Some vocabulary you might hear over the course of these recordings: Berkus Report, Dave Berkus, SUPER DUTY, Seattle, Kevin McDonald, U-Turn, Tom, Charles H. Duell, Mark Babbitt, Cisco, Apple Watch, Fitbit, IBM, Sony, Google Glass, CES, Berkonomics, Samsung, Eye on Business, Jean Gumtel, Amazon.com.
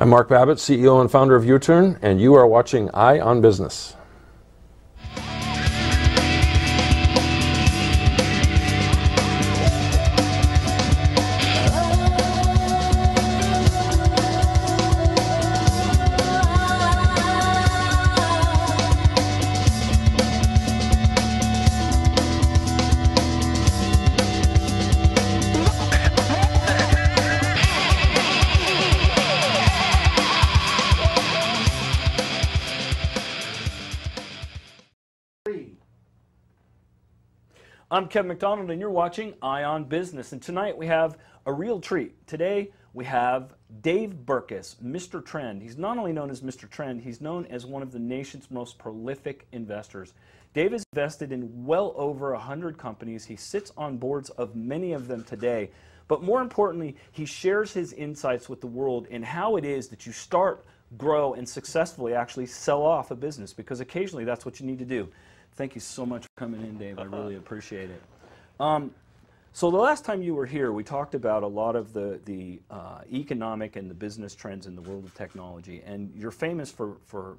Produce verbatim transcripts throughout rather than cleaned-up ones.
I'm Mark Babbitt, C E O and founder of U-Turn, and you are watching Eye on Business. I'm Kevin McDonald, and you're watching Eye on Business, and tonight we have a real treat. Today we have Dave Berkus, Mister Trend. He's not only known as Mister Trend, he's known as one of the nation's most prolific investors. Dave has invested in well over one hundred companies. He sits on boards of many of them today, but more importantly, he shares his insights with the world in how it is that you start, grow, and successfully actually sell off a business, because occasionally that's what you need to do. Thank you so much for coming in, Dave. I really appreciate it. Um, so the last time you were here, we talked about a lot of the, the uh, economic and the business trends in the world of technology, and you're famous for, for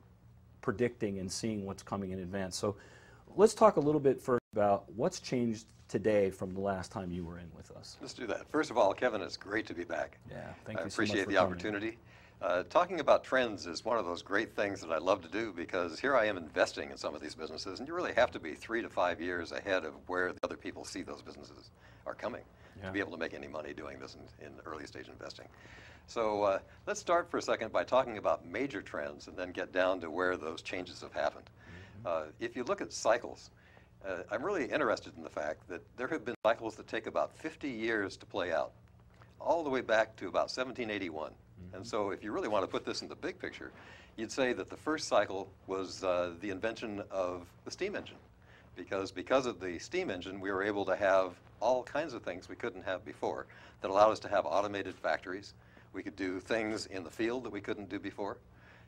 predicting and seeing what's coming in advance. So let's talk a little bit first about what's changed today from the last time you were in with us. Let's do that. First of all, Kevin, it's great to be back. Yeah, thank you so much. I appreciate the opportunity. Uh, talking about trends is one of those great things that I love to do, because here I am investing in some of these businesses, and you really have to be three to five years ahead of where the other people see those businesses are coming yeah. to be able to make any money doing this in, in early stage investing. So uh, let's start for a second by talking about major trends and then get down to where those changes have happened. Mm-hmm. uh, if you look at cycles, uh, I'm really interested in the fact that there have been cycles that take about fifty years to play out, all the way back to about seventeen eighty-one. And so if you really want to put this in the big picture, you'd say that the first cycle was uh, the invention of the steam engine. Because, because of the steam engine, we were able to have all kinds of things we couldn't have before that allowed us to have automated factories. We could do things in the field that we couldn't do before.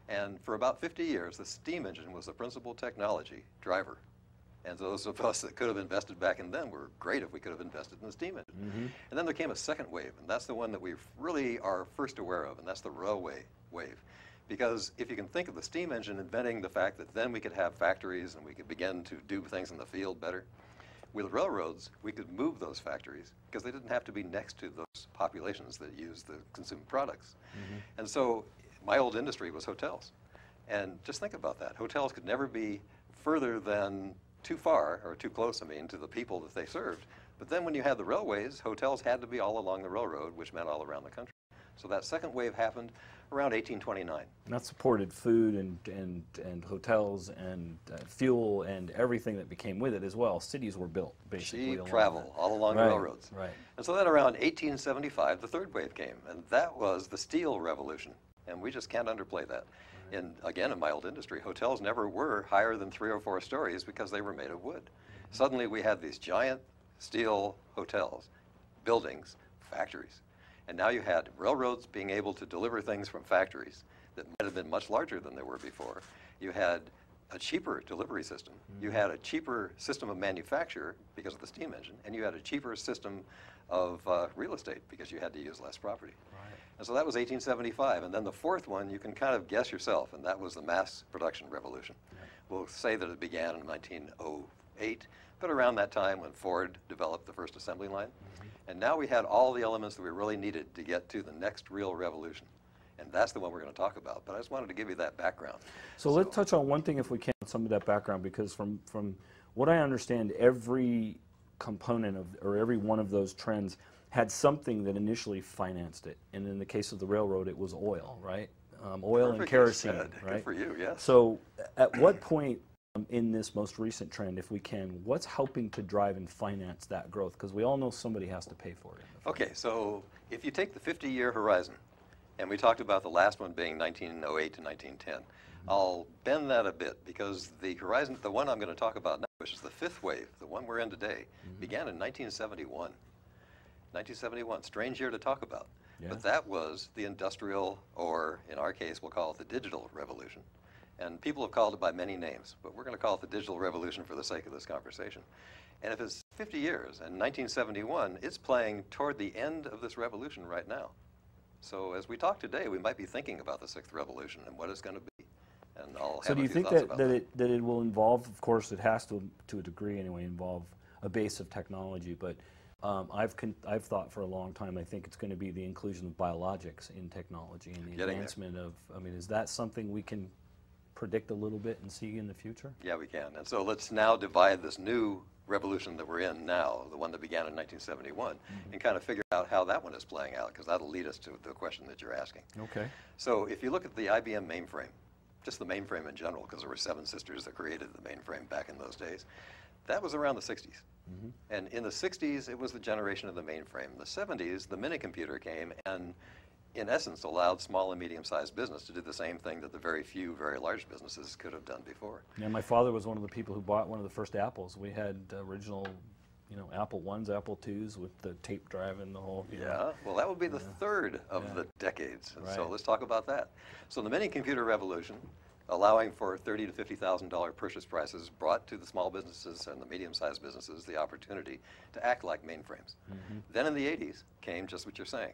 And for about fifty years, the steam engine was the principal technology driver. And those of us that could have invested back in then were great if we could have invested in the steam engine. Mm-hmm. And then there came a second wave, and that's the one that we really are first aware of, and that's the railway wave. Because if you can think of the steam engine inventing the fact that then we could have factories and we could begin to do things in the field better, with railroads, we could move those factories because they didn't have to be next to those populations that use the consumed products. Mm-hmm. And so my old industry was hotels. And just think about that. Hotels could never be further than too far, or too close, I mean, to the people that they served. But then when you had the railways, hotels had to be all along the railroad, which meant all around the country. So that second wave happened around eighteen twenty-nine. And that supported food and, and, and hotels and uh, fuel and everything that became with it as well. Cities were built, basically. Cheap travel all along the railroads. Right. And so then around eighteen seventy-five, the third wave came, and that was the steel revolution. And we just can't underplay that. And again, in my old industry, hotels never were higher than three or four stories because they were made of wood. Suddenly we had these giant steel hotels, buildings, factories. And now you had railroads being able to deliver things from factories that might have been much larger than they were before. You had a cheaper delivery system. You had a cheaper system of manufacture because of the steam engine, and you had a cheaper system of uh, real estate because you had to use less property. Right. And so that was eighteen seventy-five. And then the fourth one, you can kind of guess yourself, and that was the mass production revolution. Yeah. We'll say that it began in nineteen oh eight, but around that time when Ford developed the first assembly line. Mm-hmm. And now we had all the elements that we really needed to get to the next real revolution. And that's the one we're going to talk about. But I just wanted to give you that background. So, so let's touch on one thing, if we can, some of that background, because from, from what I understand, every component of, or every one of those trends had something that initially financed it. And in the case of the railroad, it was oil, right? Um, oil Perfect and kerosene, said. right? Good for you, yes. So at what point um, in this most recent trend, if we can, what's helping to drive and finance that growth? Because we all know somebody has to pay for it. Okay, so if you take the fifty-year horizon, and we talked about the last one being nineteen oh eight to nineteen ten, mm-hmm. I'll bend that a bit, because the horizon, the one I'm going to talk about now, which is the fifth wave, the one we're in today, mm-hmm. began in nineteen seventy-one. nineteen seventy-one, strange year to talk about. Yeah. But that was the industrial, or in our case, we'll call it the digital revolution. And people have called it by many names, but we're going to call it the digital revolution for the sake of this conversation. And if it's fifty years and nineteen seventy-one, it's playing toward the end of this revolution right now. So as we talk today, we might be thinking about the sixth revolution and what it's going to be. And I'll so have do you think that, that, that it that it will involve? Of course, it has to, to a degree anyway, involve a base of technology. But um, I've con I've thought for a long time. I think it's going to be the inclusion of biologics in technology and the Getting advancement there. of. I mean, is that something we can predict a little bit and see in the future? Yeah, we can. And so let's now divide this new revolution that we're in now, the one that began in nineteen seventy-one, mm-hmm. and kind of figure out how that one is playing out, because that'll lead us to the question that you're asking. Okay. So if you look at the I B M mainframe, just the mainframe in general, because there were seven sisters that created the mainframe back in those days, that was around the sixties. Mm-hmm. And in the sixties, it was the generation of the mainframe. In the seventies, the minicomputer came and in essence allowed small and medium-sized business to do the same thing that the very few very large businesses could have done before. Yeah, my father was one of the people who bought one of the first Apples. We had original, you know, Apple ones, Apple twos with the tape drive and the whole. Yeah, know. well that would be the yeah. third of yeah. the decades. And right. So let's talk about that. So the mini computer revolution, allowing for thirty to fifty thousand dollar purchase prices, brought to the small businesses and the medium-sized businesses the opportunity to act like mainframes. Mm-hmm. Then in the eighties came just what you're saying.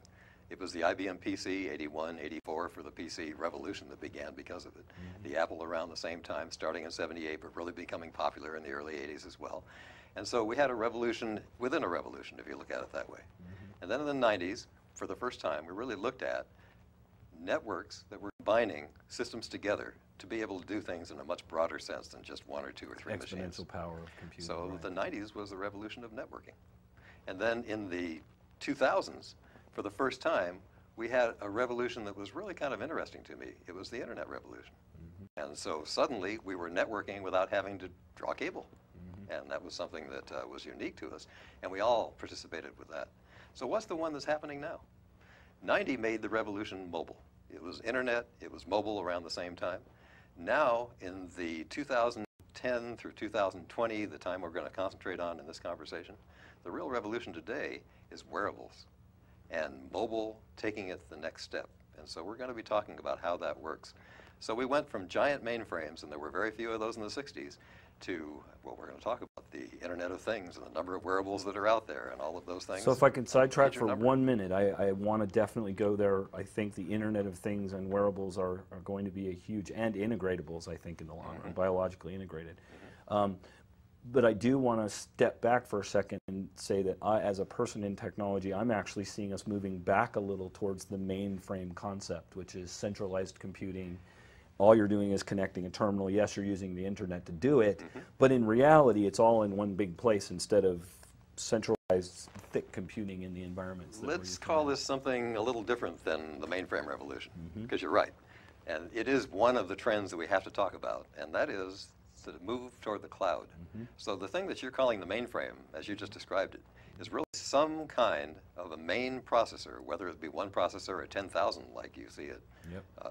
It was the I B M P C, eighty-one, eighty-four, for the P C revolution that began because of it. Mm-hmm. The Apple around the same time, starting in seventy-eight, but really becoming popular in the early eighties as well. And so we had a revolution within a revolution, if you look at it that way. Mm-hmm. And then in the nineties, for the first time, we really looked at networks that were combining systems together to be able to do things in a much broader sense than just one or two or three Exponential machines. Exponential power of computing. So right. the nineties was the revolution of networking. And then in the two thousands, for the first time, we had a revolution that was really kind of interesting to me. It was the internet revolution. Mm-hmm. And so suddenly we were networking without having to draw cable. Mm-hmm. And that was something that uh, was unique to us. And we all participated with that. So what's the one that's happening now? ninety made the revolution mobile. It was internet, it was mobile around the same time. Now in the two thousand ten through two thousand twenty, the time we're going to concentrate on in this conversation, the real revolution today is wearables. And mobile taking it the next step. And so we're going to be talking about how that works. So we went from giant mainframes, and there were very few of those in the sixties, to what we're going to talk about, the Internet of Things and the number of wearables that are out there and all of those things. So if I can sidetrack for number. one minute, I, I want to definitely go there. I think the Internet of Things and wearables are, are going to be a huge, and integratables, I think, in the long mm-hmm. run, biologically integrated. Mm-hmm. um, But I do want to step back for a second and say that I, as a person in technology, I'm actually seeing us moving back a little towards the mainframe concept, which is centralized computing. All you're doing is connecting a terminal. Yes, you're using the internet to do it, mm-hmm. but in reality, it's all in one big place instead of centralized, thick computing in the environments. That Let's call this something a little different than the mainframe revolution, because mm-hmm. you're right. And it is one of the trends that we have to talk about, and that is to move toward the cloud. Mm-hmm. So the thing that you're calling the mainframe, as you just described it, is really some kind of a main processor, whether it be one processor or ten thousand like you see at yep. uh,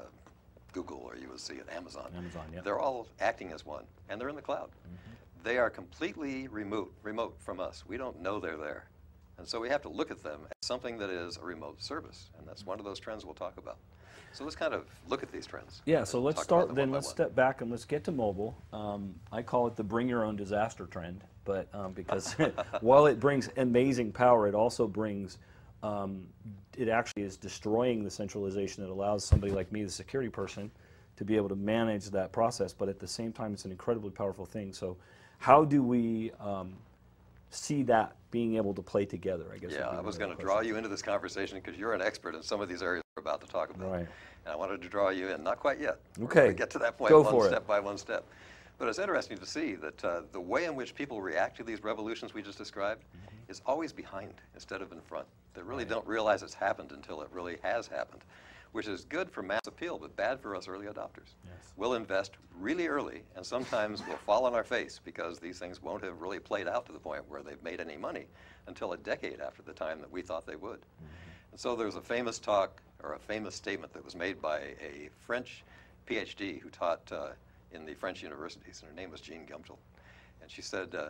Google or you would see at Amazon. Amazon yep. They're all acting as one, and they're in the cloud. Mm-hmm. They are completely remote, remote from us. We don't know they're there. And so we have to look at them as something that is a remote service, and that's one of those trends we'll talk about. So let's kind of look at these trends. Yeah, so let's start, then let's step back and let's get to mobile. Um, I call it the bring your own disaster trend, but um, because while it brings amazing power, it also brings, um, it actually is destroying the centralization that allows somebody like me, the security person, to be able to manage that process, but at the same time, it's an incredibly powerful thing. So how do we um, see that being able to play together, I guess? Yeah, I was going to draw you into this conversation because you're an expert in some of these areas we're about to talk about. Right. And I wanted to draw you in, not quite yet. Okay. We get to that point Go one for step it. by one step. But it's interesting to see that uh, the way in which people react to these revolutions we just described mm-hmm. is always behind instead of in front. They really right. don't realize it's happened until it really has happened, which is good for mass appeal, but bad for us early adopters. Yes. We'll invest really early, and sometimes we'll fall on our face because these things won't have really played out to the point where they've made any money until a decade after the time that we thought they would. Mm-hmm. And so there's a famous talk or a famous statement that was made by a French PhD who taught uh, in the French universities, and her name was Jean Gumtel. And she said, uh,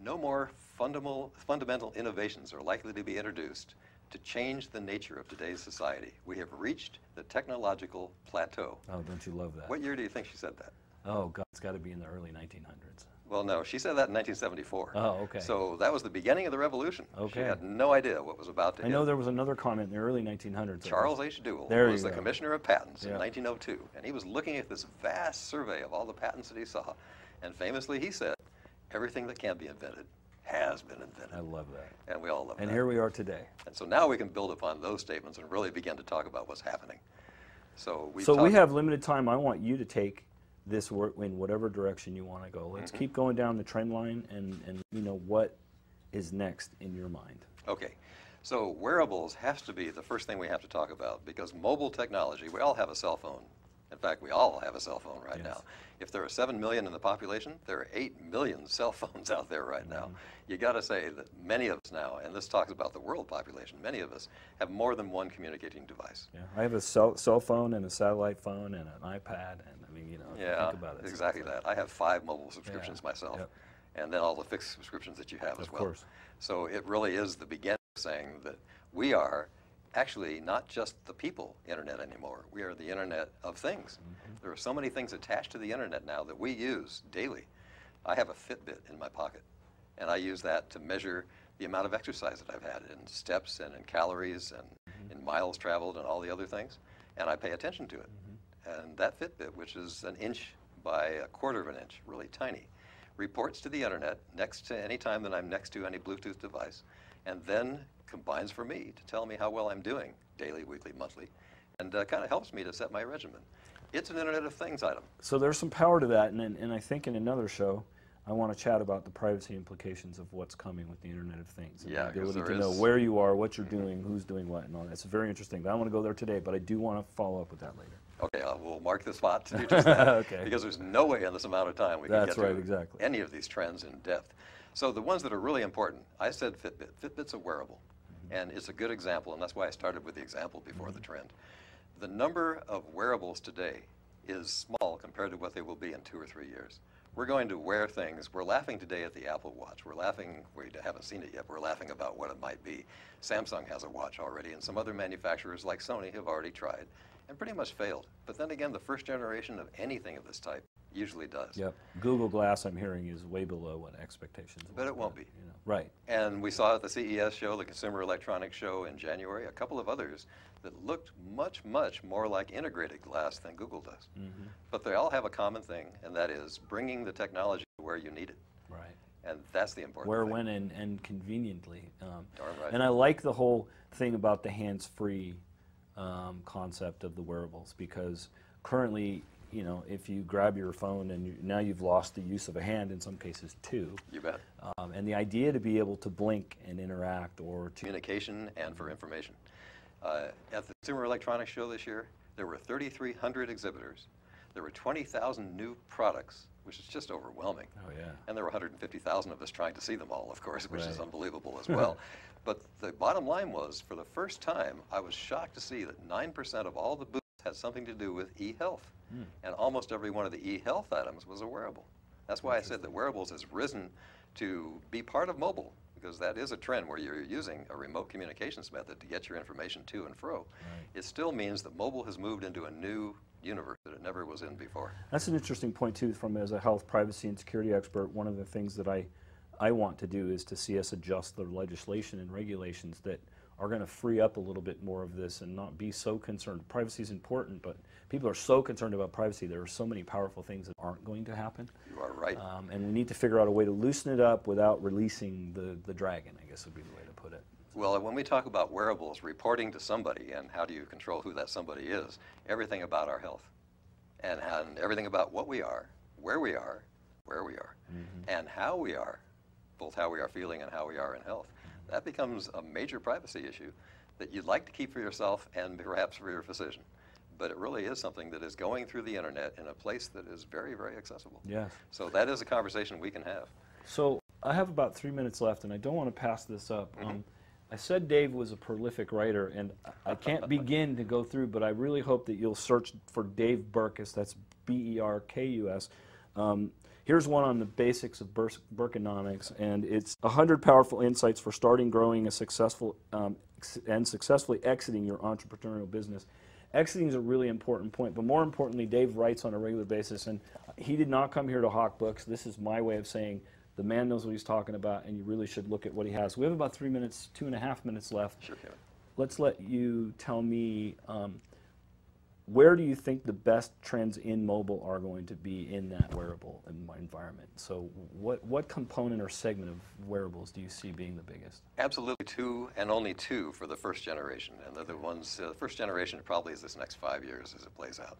no more fundamental, fundamental innovations are likely to be introduced to change the nature of today's society. We have reached the technological plateau. Oh, don't you love that? What year do you think she said that? Oh, God, it's got to be in the early nineteen hundreds. Well, no, she said that in nineteen seventy-four. Oh, okay. So that was the beginning of the revolution. Okay. She had no idea what was about to I hit. know there was another comment in the early nineteen hundreds. Charles H. Duell there was the go. Commissioner of Patents yeah. in nineteen oh two, and he was looking at this vast survey of all the patents that he saw, and famously he said, everything that can be invented has been invented. I love that. And we all love it. And that. Here we are today. And so now we can build upon those statements and really begin to talk about what's happening. So we So we have limited time. I want you to take this work in whatever direction you want to go. Let's mm-hmm. keep going down the trend line and, and you know what is next in your mind. Okay. So wearables has to be the first thing we have to talk about, because mobile technology, we all have a cell phone. In fact, we all have a cell phone right yes. now. If there are seven million in the population, there are eight million cell phones out there right mm-hmm. now. You got to say that many of us now, and this talks about the world population, many of us have more than one communicating device. Yeah, I have a cell, cell phone and a satellite phone and an iPad, and I mean, you know, yeah, think about it. exactly that. I have five mobile subscriptions yeah. myself, yep. and then all the fixed subscriptions that you have as of well. Of course. So it really is the beginning of saying that we are actually not just the people internet anymore. We are the internet of things. Mm-hmm. There are so many things attached to the internet now that we use daily. I have a Fitbit in my pocket, and I use that to measure the amount of exercise that I've had in steps and in calories and mm-hmm. in miles traveled and all the other things, and I pay attention to it. Mm-hmm. And that Fitbit, which is an inch by a quarter of an inch, really tiny, reports to the internet next to any time that I'm next to any Bluetooth device, and then combines for me to tell me how well I'm doing daily, weekly, monthly, and uh, kind of helps me to set my regimen. It's an Internet of Things item. So there's some power to that, and, and I think in another show, I want to chat about the privacy implications of what's coming with the Internet of Things. And yeah, the ability to know where you are, what you're doing, mm-hmm. who's doing what, and all that. It's very interesting. But I want to go there today, but I do want to follow up with that later. Okay, uh, we'll mark the spot to do just that, okay. because there's no way in this amount of time we That's can get right, to exactly. any of these trends in depth. So the ones that are really important, I said Fitbit. Fitbit's a wearable. And it's a good example, and that's why I started with the example before mm-hmm. the trend. The number of wearables today is small compared to what they will be in two or three years. We're going to wear things. We're laughing today at the Apple Watch. We're laughing, we haven't seen it yet, we're laughing about what it might be. Samsung has a watch already, and some other manufacturers like Sony have already tried and pretty much failed. But then again, the first generation of anything of this type usually does. Yep. Google Glass, I'm hearing, is way below what expectations are. But it won't be. You know. Right. And we saw at the C E S show, the Consumer Electronics Show in January, a couple of others that looked much, much more like integrated glass than Google does. Mm-hmm. But they all have a common thing, and that is bringing the technology where you need it. Right. And that's the important where, thing. Where, when, and, and conveniently. Um, Darn right. And I like the whole thing about the hands-free um, concept of the wearables, because currently, you know, if you grab your phone and you, now you've lost the use of a hand, in some cases two. You bet. Um, and the idea to be able to blink and interact or to... Communication and for information. Uh, at the Consumer Electronics Show this year, there were three thousand three hundred exhibitors. There were twenty thousand new products, which is just overwhelming. Oh, yeah. And there were one hundred fifty thousand of us trying to see them all, of course, which right. is unbelievable as well. But the bottom line was, for the first time, I was shocked to see that nine percent of all the booths had something to do with e-health. Mm. And almost every one of the e-health items was a wearable. That's why I said that wearables has risen to be part of mobile, because that is a trend where you're using a remote communications method to get your information to and fro. Right. It still means that mobile has moved into a new universe that it never was in before. That's an interesting point, too, from as a health, privacy, and security expert. One of the things that I, I want to do is to see us adjust the legislation and regulations that are going to free up a little bit more of this and not be so concerned. Privacy is important, but people are so concerned about privacy. There are so many powerful things that aren't going to happen. You are right. Um, and we need to figure out a way to loosen it up without releasing the, the dragon, I guess would be the way to put it. Well, when we talk about wearables, reporting to somebody and how do you control who that somebody is, everything about our health and, and everything about what we are, where we are, where we are, mm-hmm. and how we are, both how we are feeling and how we are in health. That becomes a major privacy issue that you'd like to keep for yourself and perhaps for your physician. But it really is something that is going through the internet in a place that is very, very accessible. Yes. So that is a conversation we can have. So I have about three minutes left, and I don't want to pass this up. Mm-hmm. um, I said Dave was a prolific writer, and I can't begin to go through, but I really hope that you'll search for Dave Berkus, that's B E R K U S. Um, Here's one on the basics of Ber Berkonomics, and it's one hundred powerful insights for starting, growing, a successful, um, and successfully exiting your entrepreneurial business. Exiting is a really important point, but more importantly, Dave writes on a regular basis, and he did not come here to hawk books. This is my way of saying the man knows what he's talking about, and you really should look at what he has. We have about three minutes, two and a half minutes left. Sure, Kevin. Let's let you tell me, um, where do you think the best trends in mobile are going to be in that wearable environment? So what, what component or segment of wearables do you see being the biggest? Absolutely two, and only two for the first generation. And they're the ones, uh, first generation probably is this next five years as it plays out.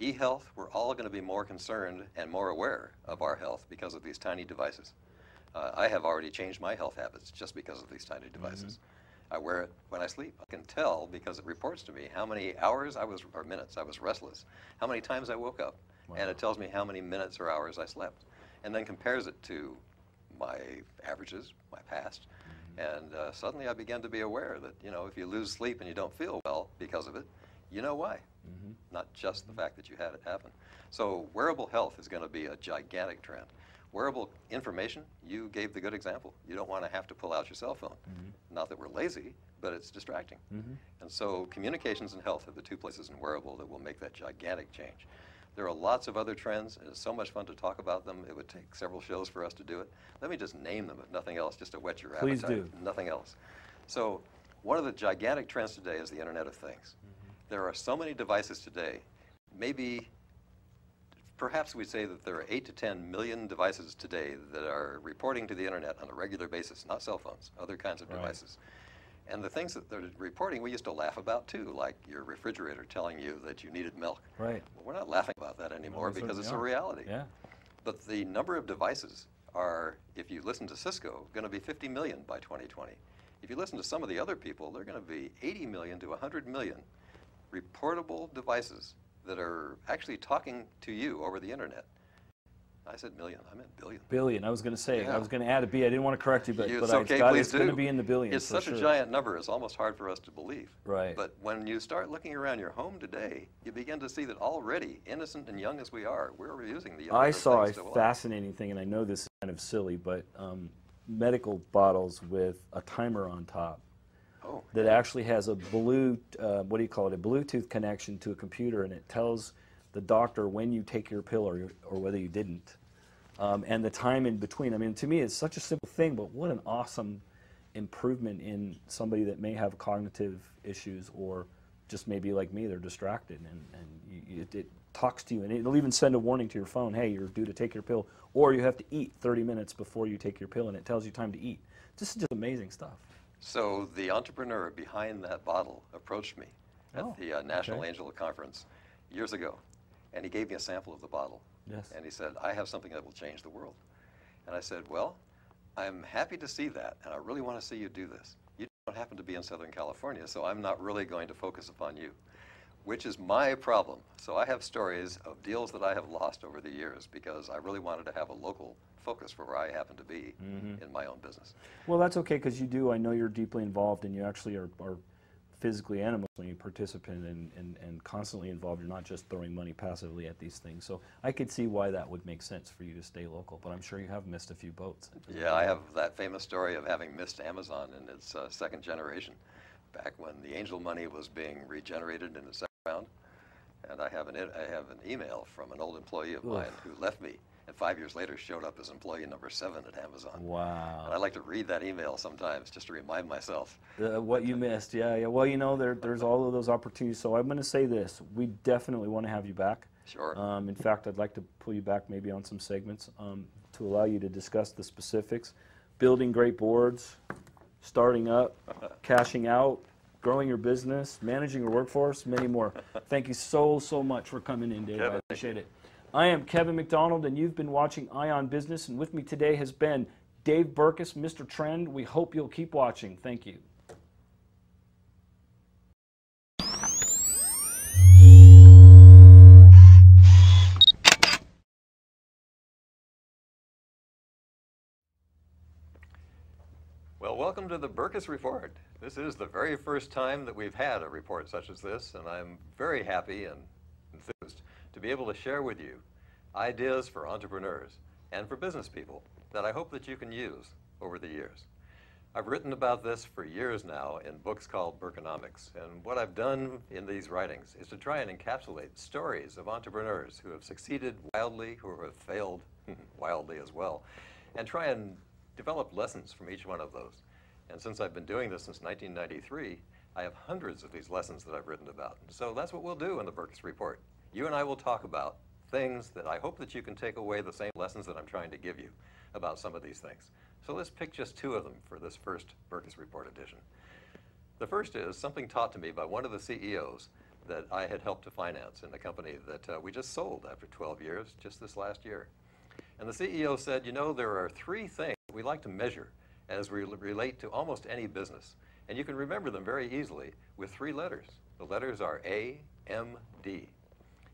E-health, we're all going to be more concerned and more aware of our health because of these tiny devices. Uh, I have already changed my health habits just because of these tiny devices. Mm-hmm. I wear it when I sleep. I can tell because it reports to me how many hours I was, or minutes I was restless, how many times I woke up, wow. and it tells me how many minutes or hours I slept, and then compares it to my averages, my past, mm-hmm. and uh, suddenly I began to be aware that, you know, if you lose sleep and you don't feel well because of it, you know why, mm-hmm. not just the fact that you had it happen. So wearable health is going to be a gigantic trend. Wearable information, you gave the good example. You don't want to have to pull out your cell phone. Mm-hmm. Not that we're lazy, but it's distracting. Mm-hmm. And so communications and health are the two places in wearable that will make that gigantic change. There are lots of other trends. It's so much fun to talk about them. It would take several shows for us to do it. Let me just name them, if nothing else, just to whet your appetite. Please do. Nothing else. So one of the gigantic trends today is the Internet of Things. Mm-hmm. There are so many devices today, maybe perhaps we'd say that there are eight to ten million devices today that are reporting to the internet on a regular basis, not cell phones, other kinds of right. devices. And the things that they're reporting we used to laugh about too, like your refrigerator telling you that you needed milk. Right. Well, we're not laughing about that anymore no, because it's are. a reality. Yeah. But the number of devices are, if you listen to Cisco, going to be fifty million by twenty twenty. If you listen to some of the other people, they're going to be eighty million to one hundred million reportable devices that are actually talking to you over the internet. I said million, I meant billion. Billion, I was going to say, yeah. I was going to add a B, I didn't want to correct you, but, it's, but okay, I got, it's going to be in the billions. It's such sure. a giant number, it's almost hard for us to believe. Right. But when you start looking around your home today, you begin to see that already, innocent and young as we are, we're using the I saw a fascinating thing, and I know this is kind of silly, but um, medical bottles with a timer on top. Oh, that yeah. actually has a blue, uh, what do you call it, a Bluetooth connection to a computer, and it tells the doctor when you take your pill or, or whether you didn't, um, and the time in between. I mean, to me, it's such a simple thing, but what an awesome improvement in somebody that may have cognitive issues or just maybe like me, they're distracted, and, and you, it, it talks to you, and it'll even send a warning to your phone, hey, you're due to take your pill, or you have to eat thirty minutes before you take your pill, and it tells you time to eat. This is just amazing stuff. So the entrepreneur behind that bottle approached me oh, at the uh, National okay. Angel Conference years ago, and he gave me a sample of the bottle. Yes. And he said, I have something that will change the world. And I said, well, I'm happy to see that, and I really want to see you do this. You don't happen to be in Southern California, so I'm not really going to focus upon you, which is my problem. So I have stories of deals that I have lost over the years because I really wanted to have a local focus for where I happen to be mm-hmm. in my own business. Well, that's okay, because you do, I know you're deeply involved, and you actually are, are physically and emotionally participant and, and, and constantly involved. You're not just throwing money passively at these things. So I could see why that would make sense for you to stay local, but I'm sure you have missed a few boats. Yeah, I have that famous story of having missed Amazon in its uh, second generation, back when the angel money was being regenerated in the second round. And I have an, I have an email from an old employee of Oof. mine who left me, and five years later showed up as employee number seven at Amazon. Wow. And I like to read that email sometimes just to remind myself. Uh, what you missed, yeah, yeah. Well, you know, there, there's all of those opportunities. So I'm going to say this, we definitely want to have you back. Sure. Um, in fact, I'd like to pull you back maybe on some segments um, to allow you to discuss the specifics. Building great boards, starting up, cashing out, growing your business, managing your workforce, many more. Thank you so, so much for coming in, Dave. Kevin, I appreciate it. I am Kevin McDonald, and you've been watching Eye on Business, and with me today has been Dave Berkus, Mister Trend. We hope you'll keep watching. Thank you. Well, welcome to the Berkus Report. This is the very first time that we've had a report such as this, and I'm very happy and enthused to be able to share with you ideas for entrepreneurs and for business people that I hope that you can use over the years. I've written about this for years now in books called Berkonomics, and what I've done in these writings is to try and encapsulate stories of entrepreneurs who have succeeded wildly, who have failed wildly as well, and try and develop lessons from each one of those. And since I've been doing this since nineteen ninety-three, I have hundreds of these lessons that I've written about. So that's what we'll do in the Berkus Report. You and I will talk about things that I hope that you can take away the same lessons that I'm trying to give you about some of these things. So let's pick just two of them for this first Berkus Report edition. The first is something taught to me by one of the C E Os that I had helped to finance in the company that uh, we just sold after twelve years, just this last year. And the C E O said, you know, there are three things we like to measure as we relate to almost any business. And you can remember them very easily with three letters. The letters are A, M, D.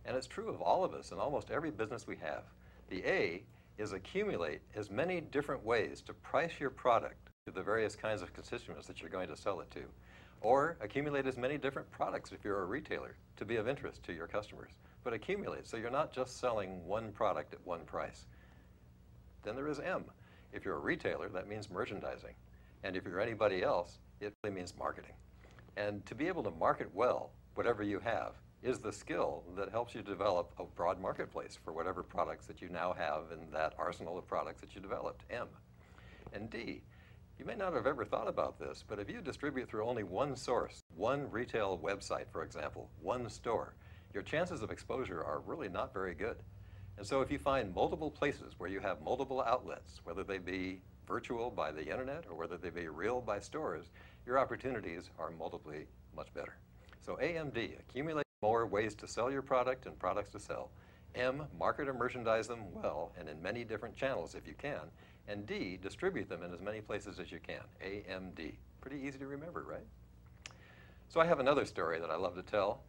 And it's true of all of us in almost every business we have. The A is accumulate as many different ways to price your product to the various kinds of constituents that you're going to sell it to. Or accumulate as many different products if you're a retailer to be of interest to your customers. But accumulate, so you're not just selling one product at one price. Then there is M. If you're a retailer, that means merchandising. And if you're anybody else, it really means marketing. And to be able to market well, whatever you have, is the skill that helps you develop a broad marketplace for whatever products that you now have in that arsenal of products that you developed, M. And D, you may not have ever thought about this, but if you distribute through only one source, one retail website, for example, one store, your chances of exposure are really not very good. And so if you find multiple places where you have multiple outlets, whether they be virtual by the internet or whether they be real by stores, your opportunities are multiply much better. So A M D, accumulate more ways to sell your product and products to sell. M, market or merchandise them well and in many different channels if you can. And D, distribute them in as many places as you can. A M D. Pretty easy to remember, right? So I have another story that I love to tell.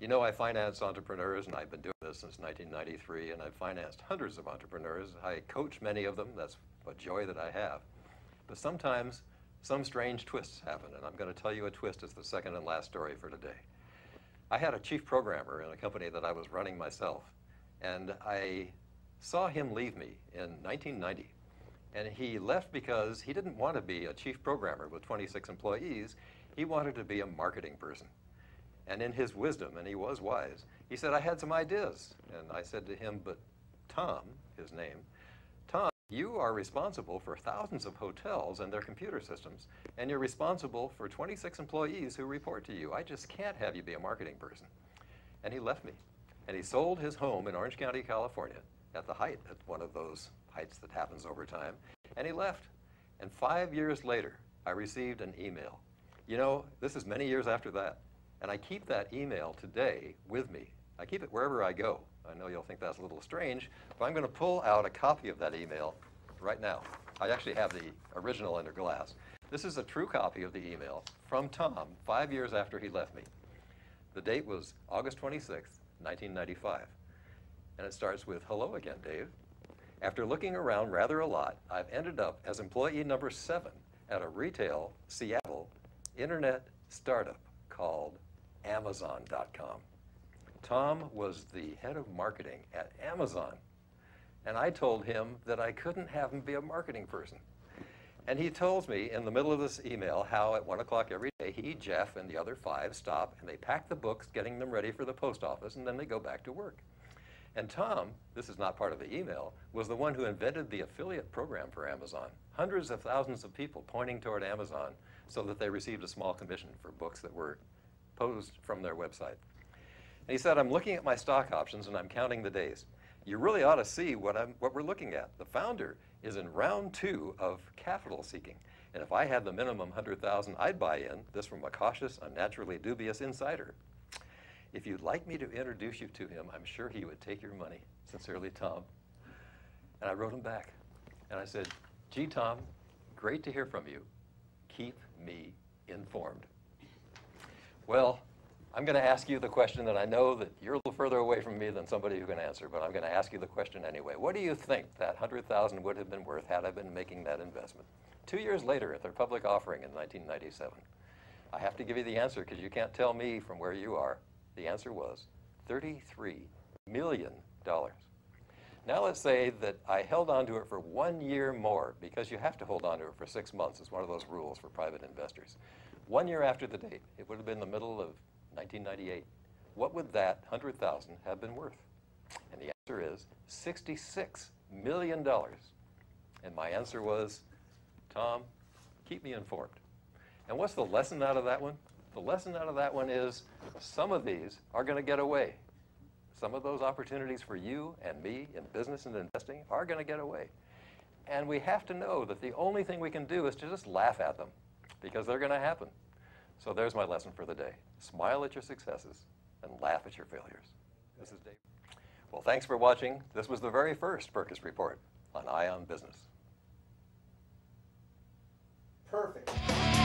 You know, I finance entrepreneurs, and I've been doing this since nineteen ninety-three, and I've financed hundreds of entrepreneurs. I coach many of them. That's a joy that I have. But sometimes some strange twists happen, and I'm going to tell you a twist as the second and last story for today. I had a chief programmer in a company that I was running myself, and I saw him leave me in nineteen ninety. And he left because he didn't want to be a chief programmer with twenty-six employees. He wanted to be a marketing person. And in his wisdom, and he was wise, he said, I had some ideas. And I said to him, but Tom, his name, Tom, you are responsible for thousands of hotels and their computer systems, and you're responsible for twenty-six employees who report to you. I just can't have you be a marketing person. And he left me. And he sold his home in Orange County, California, at the height, at one of those heights that happens over time. And he left. And five years later, I received an email. You know, this is many years after that. And I keep that email today with me. I keep it wherever I go. I know you'll think that's a little strange, but I'm going to pull out a copy of that email right now. I actually have the original under glass. This is a true copy of the email from Tom five years after he left me. The date was August twenty-sixth, nineteen ninety-five. And it starts with, hello again, Dave. After looking around rather a lot, I've ended up as employee number seven at a retail Seattle internet startup called Amazon dot com. Tom was the head of marketing at Amazon, and I told him that I couldn't have him be a marketing person. And he tells me in the middle of this email how at one o'clock every day, he, Jeff, and the other five stop, and they pack the books, getting them ready for the post office, and then they go back to work. And Tom, this is not part of the email, was the one who invented the affiliate program for Amazon. Hundreds of thousands of people pointing toward Amazon so that they received a small commission for books that were posed from their website. And he said, I'm looking at my stock options and I'm counting the days. You really ought to see what, I'm, what we're looking at. The founder is in round two of capital seeking. And if I had the minimum one hundred thousand, I'd buy in. This from a cautious, unnaturally dubious insider. If you'd like me to introduce you to him, I'm sure he would take your money. Sincerely, Tom. And I wrote him back. And I said, gee, Tom, great to hear from you. Keep me informed. Well, I'm going to ask you the question that I know that you're a little further away from me than somebody who can answer, but I'm going to ask you the question anyway. What do you think that one hundred thousand dollars would have been worth had I been making that investment? Two years later at their public offering in nineteen ninety-seven. I have to give you the answer because you can't tell me from where you are. The answer was thirty-three million dollars. Now let's say that I held on to it for one year more, because you have to hold on to it for six months. It's one of those rules for private investors. One year after the date, it would have been the middle of nineteen ninety-eight. What would that one hundred thousand dollars have been worth? And the answer is sixty-six million dollars. And my answer was, Tom, keep me informed. And what's the lesson out of that one? The lesson out of that one is some of these are going to get away. Some of those opportunities for you and me in business and investing are going to get away. And we have to know that the only thing we can do is to just laugh at them, because they're going to happen. So there's my lesson for the day. Smile at your successes and laugh at your failures. This is Dave. Well, thanks for watching. This was the very first Berkus Report on Eye on Business. Perfect.